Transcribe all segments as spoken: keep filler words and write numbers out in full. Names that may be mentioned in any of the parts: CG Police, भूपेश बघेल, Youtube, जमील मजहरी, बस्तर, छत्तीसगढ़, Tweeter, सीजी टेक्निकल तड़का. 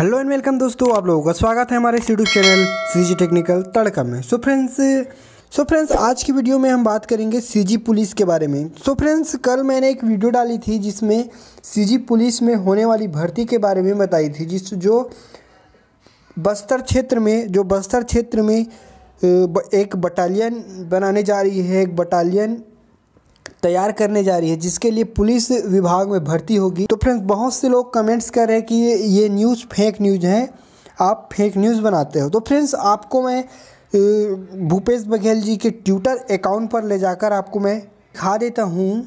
Hello and welcome दोस्तों, आप लोगों का स्वागत है हमारे यूट्यूब चैनल सीजी टेक्निकल तड़का में। सो फ्रेंड्स सो फ्रेंड्स आज की वीडियो में हम बात करेंगे सीजी पुलिस के बारे में। सो फ्रेंड्स कल मैंने एक वीडियो डाली थी जिसमें सीजी पुलिस में होने वाली भर्ती के बारे में बताई थी, जिस जो बस्तर क्षेत्र में जो बस्तर क्षेत्र में एक बटालियन बनाने जा रही है, एक बटालियन तैयार करने जा रही है जिसके लिए पुलिस विभाग में भर्ती होगी। तो फ्रेंड्स बहुत से लोग कमेंट्स कर रहे हैं कि ये ये न्यूज़ फेक न्यूज़ है, आप फेक न्यूज़ बनाते हो। तो फ्रेंड्स आपको मैं भूपेश बघेल जी के ट्विटर अकाउंट पर ले जाकर आपको मैं दिखा देता हूँ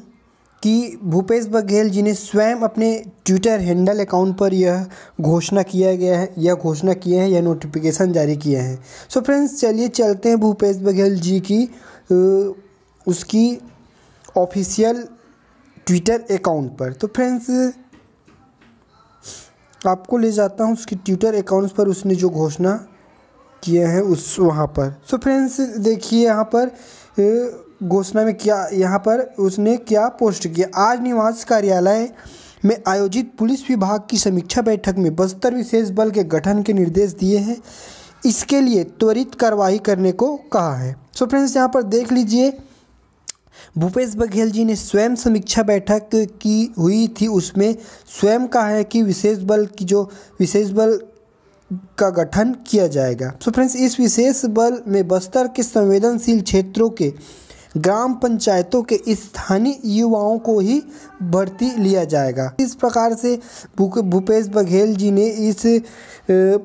कि भूपेश बघेल जी ने स्वयं अपने ट्विटर हैंडल अकाउंट पर यह घोषणा किया गया है यह घोषणा किए हैं यह नोटिफिकेशन जारी किए हैं। सो फ्रेंड्स चलिए चलते हैं भूपेश बघेल जी की उसकी ऑफिशियल ट्विटर अकाउंट पर। तो फ्रेंड्स आपको ले जाता हूँ उसकी ट्विटर अकाउंट पर, उसने जो घोषणा किया है उस वहाँ पर। सो फ्रेंड्स देखिए यहाँ पर घोषणा में क्या, यहाँ पर उसने क्या पोस्ट किया। आज निवास कार्यालय में आयोजित पुलिस विभाग की समीक्षा बैठक में बस्तर विशेष बल के गठन के निर्देश दिए हैं, इसके लिए त्वरित कार्रवाई करने को कहा है। सो फ्रेंड्स यहाँ पर देख लीजिए भूपेश बघेल जी ने स्वयं समीक्षा बैठक की हुई थी, उसमें स्वयं कहा है कि विशेष बल की जो विशेष बल का गठन किया जाएगा। सो फ्रेंड्स इस विशेष बल में बस्तर के संवेदनशील क्षेत्रों के ग्राम पंचायतों के स्थानीय युवाओं को ही भर्ती लिया जाएगा। इस प्रकार से भूपेश बघेल जी ने इस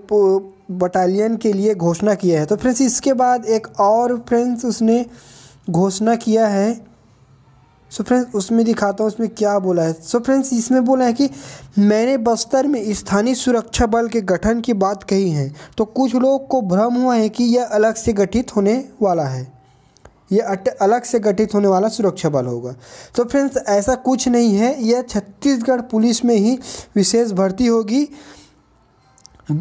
बटालियन के लिए घोषणा किया है। तो फ्रेंड्स इसके बाद एक और फ्रेंड्स उसने घोषणा किया है। सो फ्रेंड्स उसमें दिखाता हूँ उसमें क्या बोला है। सो फ्रेंड्स इसमें बोला है कि मैंने बस्तर में स्थानीय सुरक्षा बल के गठन की बात कही है, तो कुछ लोग को भ्रम हुआ है कि यह अलग से गठित होने वाला है, यह अलग से गठित होने वाला सुरक्षा बल होगा। तो फ्रेंड्स ऐसा कुछ नहीं है, यह छत्तीसगढ़ पुलिस में ही विशेष भर्ती होगी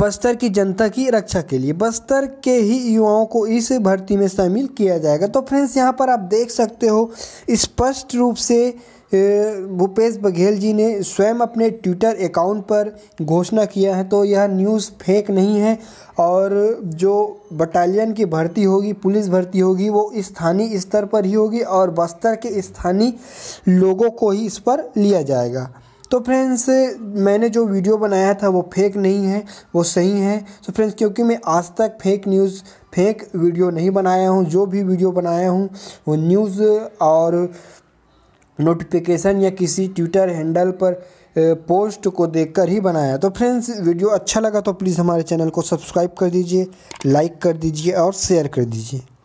बस्तर की जनता की रक्षा के लिए। बस्तर के ही युवाओं को इस भर्ती में शामिल किया जाएगा। तो फ्रेंड्स यहाँ पर आप देख सकते हो स्पष्ट रूप से भूपेश बघेल जी ने स्वयं अपने ट्विटर अकाउंट पर घोषणा किया है, तो यह न्यूज़ फेक नहीं है। और जो बटालियन की भर्ती होगी, पुलिस भर्ती होगी, वो स्थानीय स्तर पर ही होगी और बस्तर के स्थानीय लोगों को ही इस पर लिया जाएगा। तो फ्रेंड्स मैंने जो वीडियो बनाया था वो फेक नहीं है, वो सही है। तो फ्रेंड्स क्योंकि मैं आज तक फेक न्यूज़ फेक वीडियो नहीं बनाया हूँ, जो भी वीडियो बनाया हूँ वो न्यूज़ और नोटिफिकेशन या किसी ट्विटर हैंडल पर पोस्ट को देखकर ही बनाया। तो फ्रेंड्स वीडियो अच्छा लगा तो प्लीज़ हमारे चैनल को सब्सक्राइब कर दीजिए, लाइक कर दीजिए और शेयर कर दीजिए।